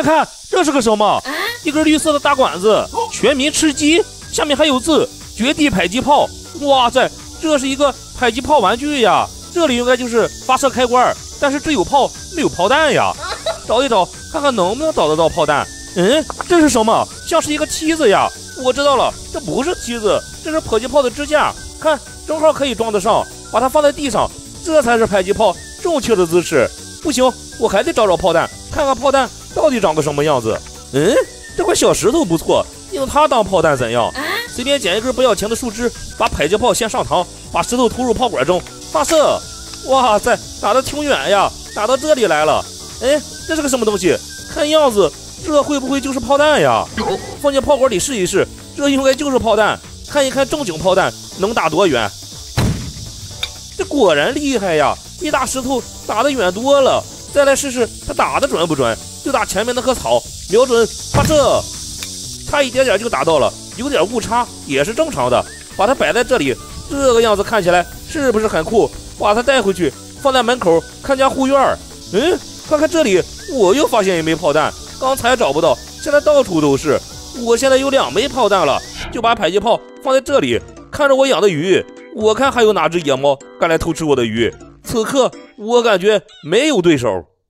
快看，这是个什么？一根绿色的大管子，全民吃鸡，下面还有字：绝地迫击炮。哇塞，这是一个迫击炮玩具呀！这里应该就是发射开关，但是这有炮没有炮弹呀？找一找，看看能不能找得到炮弹。嗯，这是什么？像是一个梯子呀！我知道了，这不是梯子，这是迫击炮的支架。看，正好可以装得上，把它放在地上，这才是迫击炮正确的姿势。不行，我还得找找炮弹，看看炮弹到底长个什么样子。嗯，这块小石头不错，用它当炮弹怎样？随便捡一根不要钱的树枝，把迫击炮先上膛，把石头突入炮管中，发射。哇塞，打得挺远呀，打到这里来了。哎，这是个什么东西？看样子这会不会就是炮弹呀？放进炮管里试一试，这应该就是炮弹。看一看正经炮弹能打多远。这果然厉害呀，一大石头打得远多了。再来试试它打得准不准，就打前面那棵草，瞄准发射，差一点点就打到了，有点误差也是正常的。把它摆在这里，这个样子看起来是不是很酷？把它带回去，放在门口看家护院。嗯，看看这里，我又发现一枚炮弹，刚才找不到，现在到处都是。我现在有2枚炮弹了，就把迫击炮放在这里，看着我养的鱼。我看还有哪只野猫敢来偷吃我的鱼。此刻我感觉没有对手。